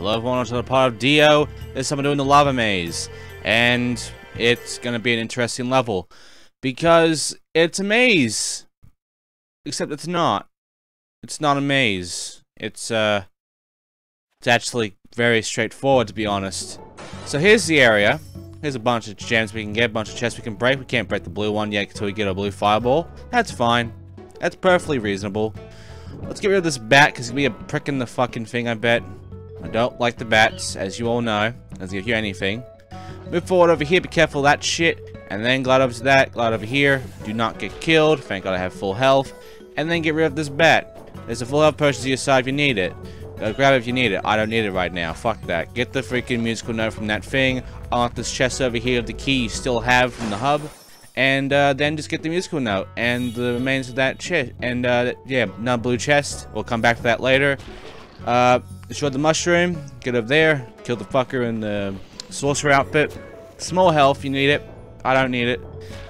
Hello, everyone, to the part of Dio. There's someone doing the lava maze, and it's gonna be an interesting level because it's a maze. Except it's not. It's not a maze. It's actually very straightforward, to be honest. So here's the area. Here's a bunch of gems we can get, a bunch of chests we can break. We can't break the blue one yet until we get a blue fireball. That's fine. That's perfectly reasonable. Let's get rid of this bat, because it's going to be a prick in the fucking thing, I bet. I don't like the bats, as you all know. As you hear anything. Move forward over here, be careful of that shit. And then glide over to that, glide over here. Do not get killed. Thank God I have full health. And then get rid of this bat. There's a full health potion to your side if you need it. Grab it if you need it. I don't need it right now. Fuck that. Get the freaking musical note from that thing. Unlock this chest over here, the key you still have from the hub. And then just get the musical note and the remains of that chest. And yeah, another blue chest. We'll come back to that later. Destroy the mushroom. Get up there. Kill the fucker in the sorcerer outfit. Small health, you need it. I don't need it.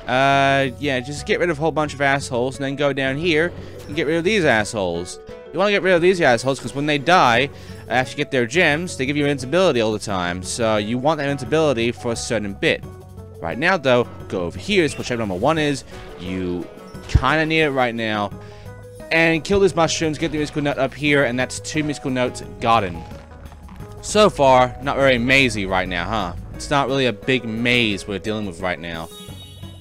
Yeah, just get rid of a whole bunch of assholes and then go down here and get rid of these assholes. You want to get rid of these assholes because when they die, after you get their gems, they give you invincibility all the time. So you want that invincibility for a certain bit. Right now, though, go over here. That's what chapter number 1 is. You kind of need it right now. And kill these mushrooms, get the musical note up here, and that's 2 musical notes gotten. So far, not very mazy right now, huh? It's not really a big maze we're dealing with right now.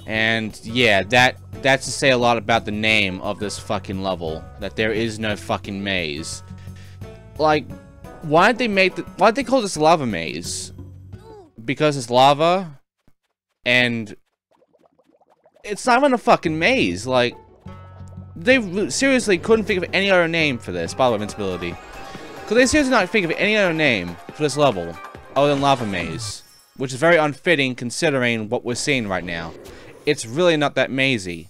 And yeah, that's to say a lot about the name of this fucking level. That there is no fucking maze. Like, why'd they call this lava maze? Because it's lava, and it's not even a fucking maze. Like, they seriously couldn't think of any other name for this, by the way, invincibility. Could they seriously not think of any other name for this level other than lava maze? Which is very unfitting considering what we're seeing right now. It's really not that mazy.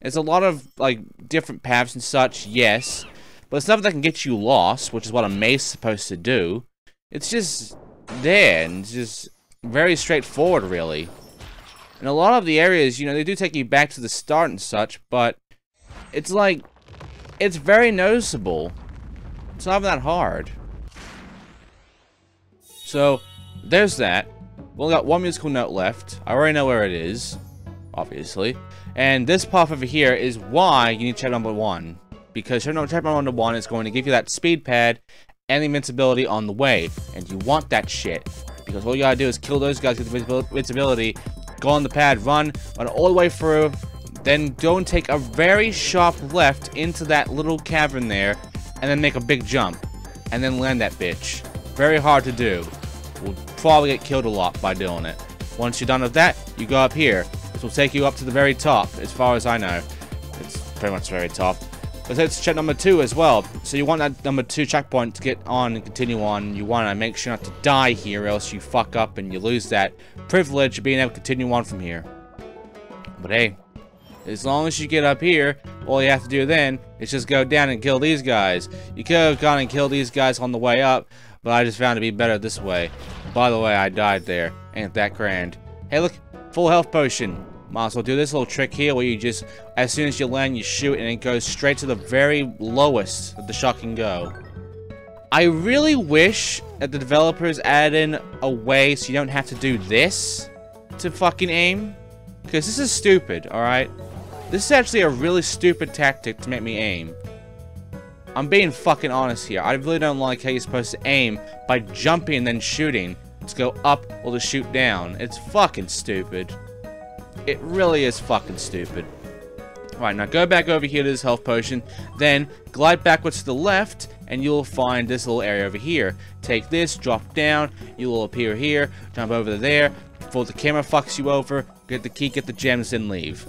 There's a lot of, like, different paths and such, yes. But it's nothing that can get you lost, which is what a maze is supposed to do. It's just there, and it's just very straightforward, really. And a lot of the areas, you know, they do take you back to the start and such, but it's like, it's very noticeable. It's not that hard. So, there's that. We only got 1 musical note left. I already know where it is, obviously. And this path over here is why you need chapter number 1. Because chapter number 1 is going to give you that speed pad and the invincibility on the way. And you want that shit. Because all you gotta do is kill those guys, get the invincibility, go on the pad, run all the way through. Then go and take a very sharp left into that little cavern there. And then make a big jump. And then land that bitch. Very hard to do. Will probably get killed a lot by doing it. Once you're done with that, you go up here. This will take you up to the very top, as far as I know. It's pretty much the very top. But that's check number 2 as well. So you want that number 2 checkpoint to get on and continue on. You want to make sure not to die here, or else you fuck up and you lose that privilege of being able to continue on from here. But hey, as long as you get up here, all you have to do then is just go down and kill these guys. You could have gone and killed these guys on the way up, but I just found it to be better this way. By the way, I died there. Ain't that grand. Hey, look. Full health potion. Might as well do this little trick here where you just, as soon as you land, you shoot and it goes straight to the very lowest that the shot can go. I really wish that the developers added in a way so you don't have to do this to fucking aim. Because this is stupid, alright? This is actually a really stupid tactic to make me aim. I'm being fucking honest here. I really don't like how you're supposed to aim by jumping and then shooting. To go up or to shoot down. It's fucking stupid. It really is fucking stupid. Right, now go back over here to this health potion. Then glide backwards to the left and you'll find this little area over here. Take this, drop down, you will appear here, jump over there, before the camera fucks you over, get the key, get the gems, and leave.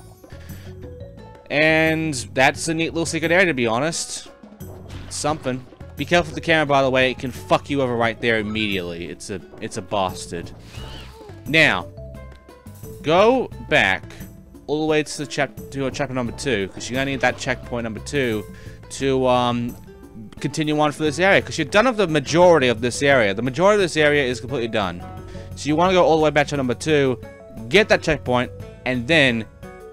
And that's a neat little secret area, to be honest. Something. Be careful with the camera, by the way. It can fuck you over right there immediately. It's a bastard. Now, go back all the way to chapter number 2, because you're gonna need that checkpoint number 2 to continue on for this area. Because you're done with the majority of this area. The majority of this area is completely done. So you want to go all the way back to number 2, get that checkpoint, and then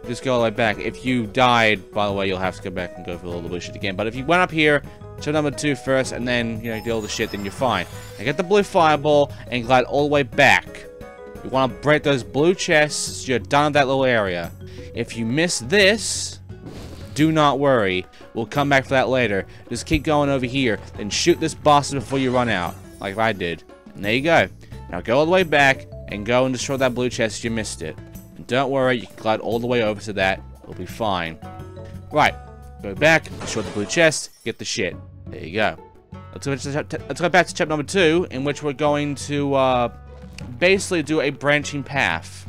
just go all the way back. If you died, by the way, you'll have to go back and go through all the bullshit again. But if you went up here, Show number 2 first, and then, you know, deal with the shit, then you're fine. Now get the blue fireball, and glide all the way back. You want to break those blue chests, so you're done with that little area. If you miss this, do not worry. We'll come back for that later. Just keep going over here, then shoot this boss before you run out, like I did. And there you go. Now go all the way back, and go and destroy that blue chest if you missed it. And don't worry, you can glide all the way over to that. It'll be fine. Right. Go back, destroy the blue chest, get the shit. There you go. Let's go back to chapter number 2, in which we're going to basically do a branching path,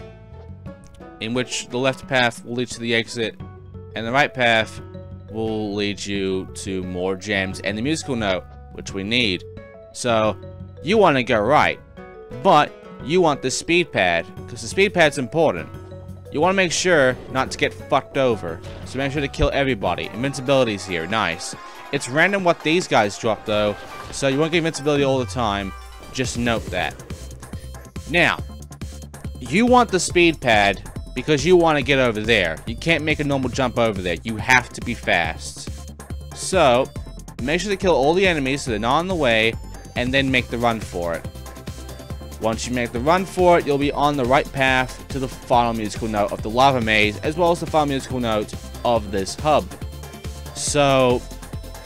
in which the left path will lead to the exit, and the right path will lead you to more gems and the musical note, which we need. So you want to go right, but you want the speed pad, because the speed pad's important. You want to make sure not to get fucked over, so make sure to kill everybody. Invincibility's here, nice. It's random what these guys drop though, so you won't get invincibility all the time, just note that. Now, you want the speed pad because you want to get over there. You can't make a normal jump over there, you have to be fast. So, make sure to kill all the enemies so they're not on the way, and then make the run for it. Once you make the run for it, you'll be on the right path to the final musical note of the lava maze, as well as the final musical note of this hub. So,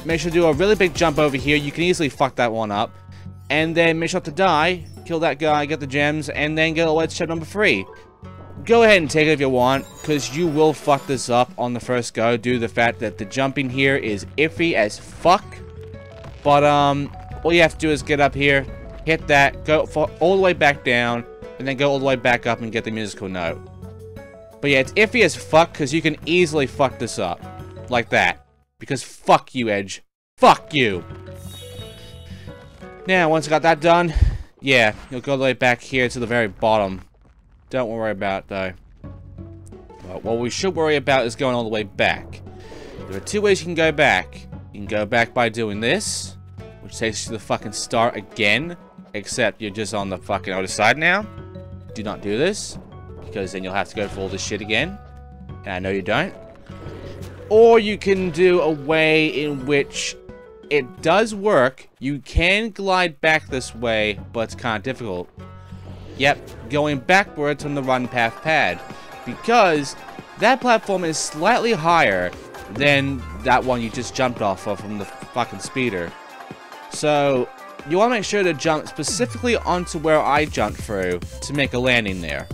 make sure to do a really big jump over here. You can easily fuck that one up. And then make sure to die, kill that guy, get the gems, and then get away to chapter number 3. Go ahead and take it if you want, because you will fuck this up on the first go due to the fact that the jumping here is iffy as fuck. But, all you have to do is get up here, hit that, go all the way back down, and then go all the way back up and get the musical note. But yeah, it's iffy as fuck, because you can easily fuck this up. Like that. Because fuck you, Edge. Fuck you! Now, once I got that done, yeah, you'll go all the way back here to the very bottom. Don't worry about it, though. But what we should worry about is going all the way back. There are 2 ways you can go back. You can go back by doing this, which takes you to the fucking start again, except you're just on the fucking other side now. Do not do this, because then you'll have to go for all this shit again. And I know you don't. Or you can do a way in which it does work. You can glide back this way, but it's kind of difficult. Yep, going backwards on the run path pad, because that platform is slightly higher than that one you just jumped off of from the fucking speeder. So you want to make sure to jump specifically onto where I jumped through to make a landing there.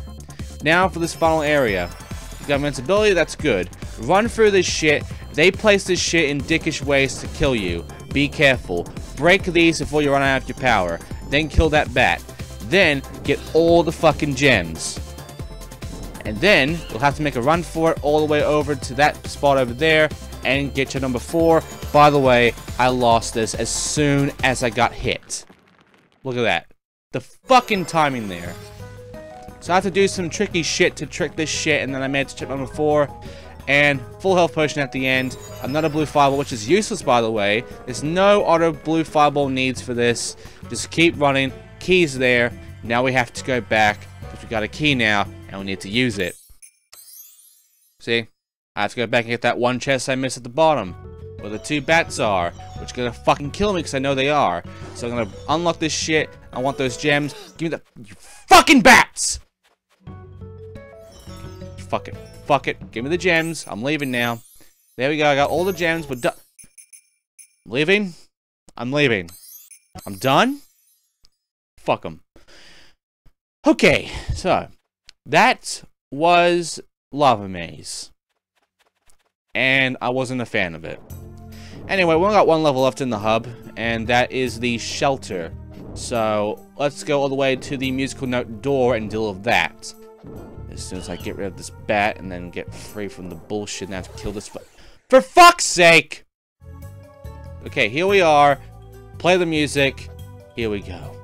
Now for this final area. You got invincibility, that's good. Run through this shit. They place this shit in dickish ways to kill you. Be careful. Break these before you run out of your power. Then kill that bat. Then get all the fucking gems. And then you'll have to make a run for it all the way over to that spot over there and get your number 4. By the way, I lost this as soon as I got hit. Look at that. The fucking timing there. So I have to do some tricky shit to trick this shit, and then I made it to chip number 4. And full health potion at the end, another blue fireball, which is useless by the way. There's no auto blue fireball needs for this. Just keep running, key's there. Now we have to go back, because we got a key now, and we need to use it. See? I have to go back and get that one chest I missed at the bottom, where the 2 bats are, which are gonna fucking kill me, because I know they are. So I'm gonna unlock this shit, I want those gems, give me the fucking bats! Fuck it. Fuck it. Give me the gems. I'm leaving now. There we go. I got all the gems. We're done. I'm leaving. I'm leaving. I'm done. Fuck them. Okay. So, that was Lava Maze. And I wasn't a fan of it. Anyway, we only got 1 level left in the hub, and that is the shelter. So, let's go all the way to the musical note door and deal with that. As soon as I get rid of this bat and then get free from the bullshit and have to kill this for fuck's sake! Okay, here we are. Play the music. Here we go.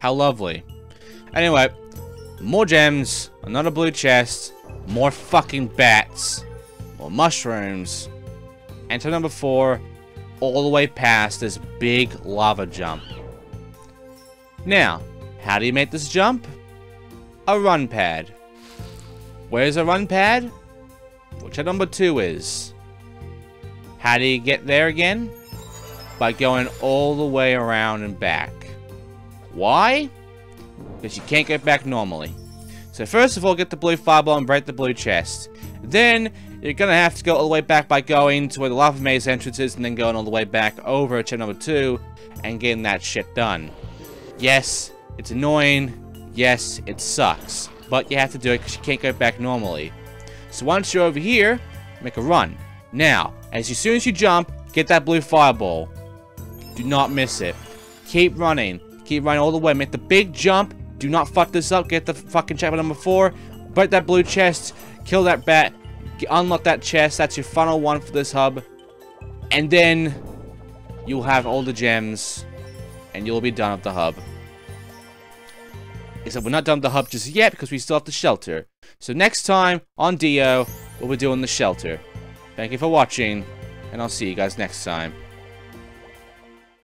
How lovely. Anyway. More gems, another blue chest, more fucking bats, more mushrooms, and to number 4, all the way past this big lava jump. Now, how do you make this jump? A run pad. Where's a run pad? Which at number 2 is. How do you get there again? By going all the way around and back. Why? Because you can't get back normally. So first of all, get the blue fireball and break the blue chest. Then, you're gonna have to go all the way back by going to where the lava maze entrance is and then going all the way back over to number 2 and getting that shit done. Yes, it's annoying. Yes, it sucks. But you have to do it because you can't go back normally. So once you're over here, make a run. Now, as soon as you jump, get that blue fireball. Do not miss it. Keep running. Keep running all the way. Make the big jump. Do not fuck this up. Get the fucking checkpoint number 4. Break that blue chest. Kill that bat. Unlock that chest. That's your final one for this hub. And then you'll have all the gems. And you'll be done with the hub. Except we're not done with the hub just yet because we still have the shelter. So next time on Dio, we'll be doing the shelter. Thank you for watching, and I'll see you guys next time.